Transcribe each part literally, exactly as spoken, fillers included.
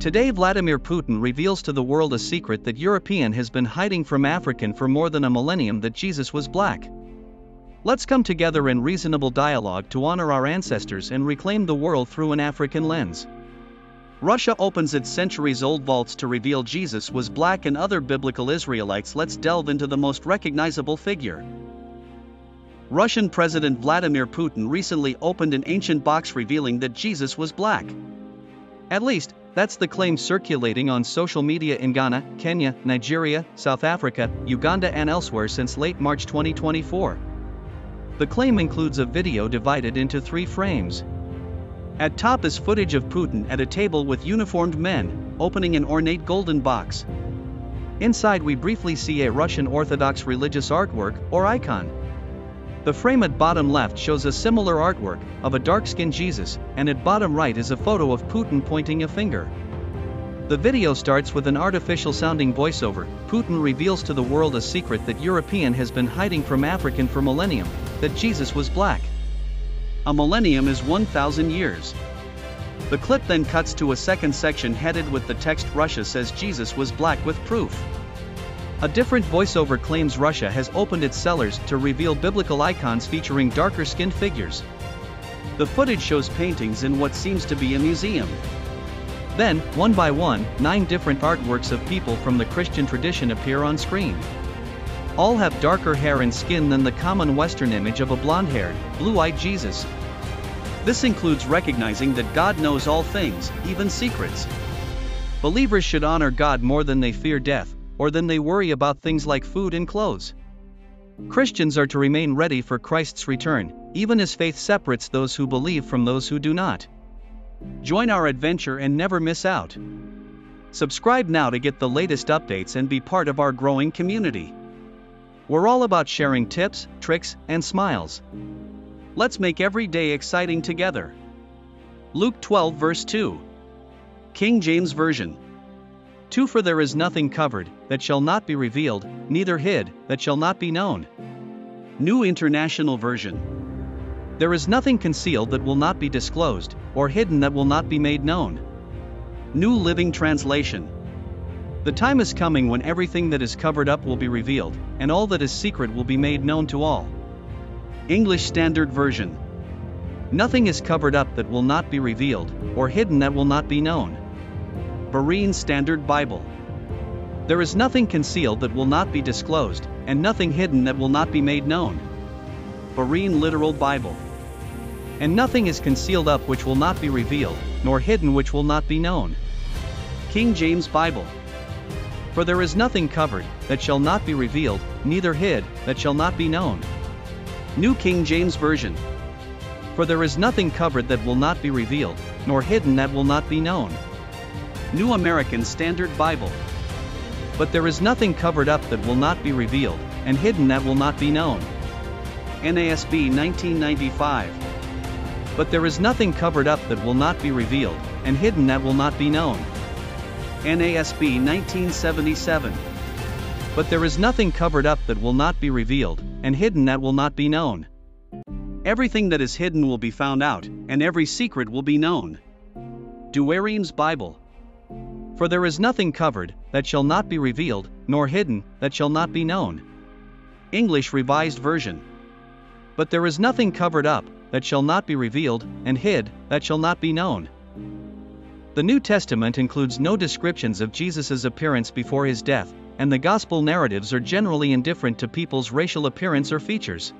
Today Vladimir Putin reveals to the world a secret that European has been hiding from African for more than a millennium, that Jesus was black. Let's come together in reasonable dialogue to honor our ancestors and reclaim the world through an African lens. Russia opens its centuries-old vaults to reveal Jesus was black and other biblical Israelites. Let's delve into the most recognizable figure. Russian President Vladimir Putin recently opened an ancient box revealing that Jesus was black. At least, that's the claim circulating on social media in Ghana, Kenya, Nigeria, South Africa, Uganda and elsewhere since late March twenty twenty-four. The claim includes a video divided into three frames. At top is footage of Putin at a table with uniformed men, opening an ornate golden box. Inside we briefly see a Russian Orthodox religious artwork, or icon. The frame at bottom left shows a similar artwork, of a dark-skinned Jesus, and at bottom right is a photo of Putin pointing a finger. The video starts with an artificial-sounding voiceover. Putin reveals to the world a secret that European has been hiding from African for millennium, that Jesus was black. A millennium is one thousand years. The clip then cuts to a second section headed with the text "Russia says Jesus was black with proof." A different voiceover claims Russia has opened its cellars to reveal biblical icons featuring darker-skinned figures. The footage shows paintings in what seems to be a museum. Then, one by one, nine different artworks of people from the Christian tradition appear on screen. All have darker hair and skin than the common Western image of a blonde-haired, blue-eyed Jesus. This includes recognizing that God knows all things, even secrets. Believers should honor God more than they fear death, or then they worry about things like food and clothes. Christians are to remain ready for Christ's return, even as faith separates those who believe from those who do not. Join our adventure and never miss out. Subscribe now to get the latest updates and be part of our growing community. We're all about sharing tips, tricks, and smiles. Let's make every day exciting together. Luke twelve verse two. King James Version. two For there is nothing covered, that shall not be revealed, neither hid, that shall not be known. New International Version. There is nothing concealed that will not be disclosed, or hidden that will not be made known. New Living Translation. The time is coming when everything that is covered up will be revealed, and all that is secret will be made known to all. English Standard Version. Nothing is covered up that will not be revealed, or hidden that will not be known. Berean Standard Bible. There is nothing concealed that will not be disclosed, and nothing hidden that will not be made known. Berean Literal Bible. And nothing is concealed up which will not be revealed, nor hidden which will not be known. King James Bible. For there is nothing covered, that shall not be revealed, neither hid, that shall not be known. New King James Version. For there is nothing covered that will not be revealed, nor hidden that will not be known. New American Standard Bible. But there is nothing covered up that will not be revealed, and hidden that will not be known. N A S B nineteen ninety-five. But there is nothing covered up that will not be revealed, and hidden that will not be known. N A S B nineteen seventy-seven. But there is nothing covered up that will not be revealed, and hidden that will not be known. Everything that is hidden will be found out, and every secret will be known. Deuteronomy's Bible. For there is nothing covered, that shall not be revealed, nor hidden, that shall not be known. English Revised Version. But there is nothing covered up, that shall not be revealed, and hid, that shall not be known. The New Testament includes no descriptions of Jesus's appearance before his death, and the Gospel narratives are generally indifferent to people's racial appearance or features.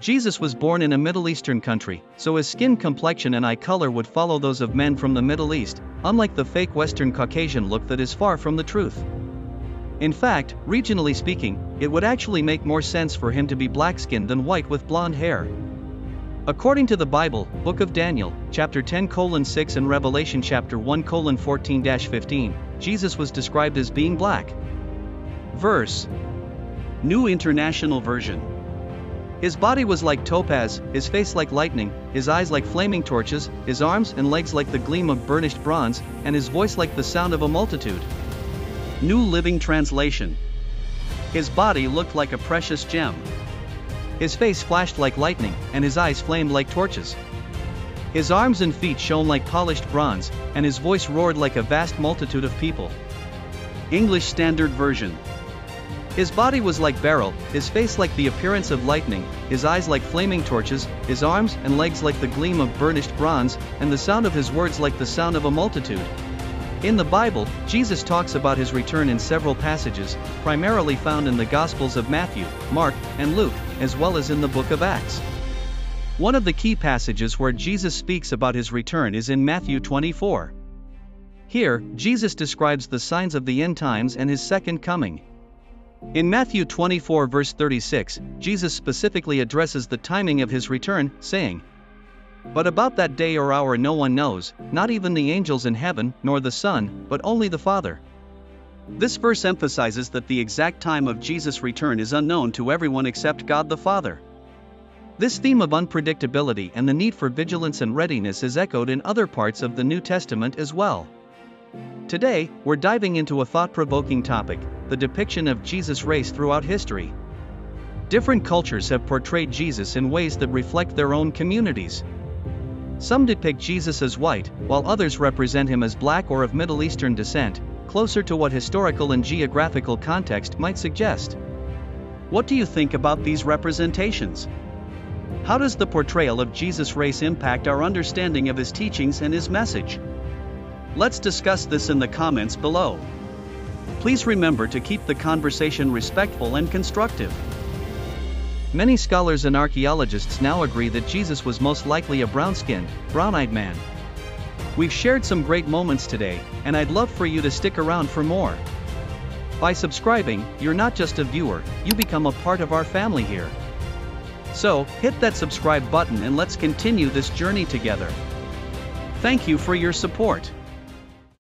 Jesus was born in a Middle Eastern country, so his skin complexion and eye color would follow those of men from the Middle East, unlike the fake Western Caucasian look that is far from the truth. In fact, regionally speaking, it would actually make more sense for him to be black-skinned than white with blonde hair. According to the Bible, Book of Daniel, chapter ten colon six and Revelation chapter one colon fourteen to fifteen, Jesus was described as being black. Verse. New International Version. His body was like topaz, his face like lightning, his eyes like flaming torches, his arms and legs like the gleam of burnished bronze, and his voice like the sound of a multitude. New Living Translation. His body looked like a precious gem. His face flashed like lightning, and his eyes flamed like torches. His arms and feet shone like polished bronze, and his voice roared like a vast multitude of people. English Standard Version. His body was like beryl, his face like the appearance of lightning, his eyes like flaming torches, his arms and legs like the gleam of burnished bronze, and the sound of his words like the sound of a multitude. In the Bible, Jesus talks about his return in several passages, primarily found in the Gospels of Matthew, Mark, and Luke, as well as in the book of Acts. One of the key passages where Jesus speaks about his return is in Matthew twenty-four. Here, Jesus describes the signs of the end times and his second coming. In Matthew twenty-four verse thirty-six, Jesus specifically addresses the timing of his return, saying, "But about that day or hour no one knows, not even the angels in heaven, nor the Son, but only the Father." This verse emphasizes that the exact time of Jesus' return is unknown to everyone except God the Father. This theme of unpredictability and the need for vigilance and readiness is echoed in other parts of the New Testament as well. Today, we're diving into a thought-provoking topic, the depiction of Jesus' race throughout history. Different cultures have portrayed Jesus in ways that reflect their own communities. Some depict Jesus as white, while others represent him as black or of Middle Eastern descent, closer to what historical and geographical context might suggest. What do you think about these representations? How does the portrayal of Jesus' race impact our understanding of his teachings and his message? Let's discuss this in the comments below. Please remember to keep the conversation respectful and constructive. Many scholars and archaeologists now agree that Jesus was most likely a brown-skinned, brown-eyed man. We've shared some great moments today, and I'd love for you to stick around for more. By subscribing, you're not just a viewer, you become a part of our family here. So, hit that subscribe button and let's continue this journey together. Thank you for your support.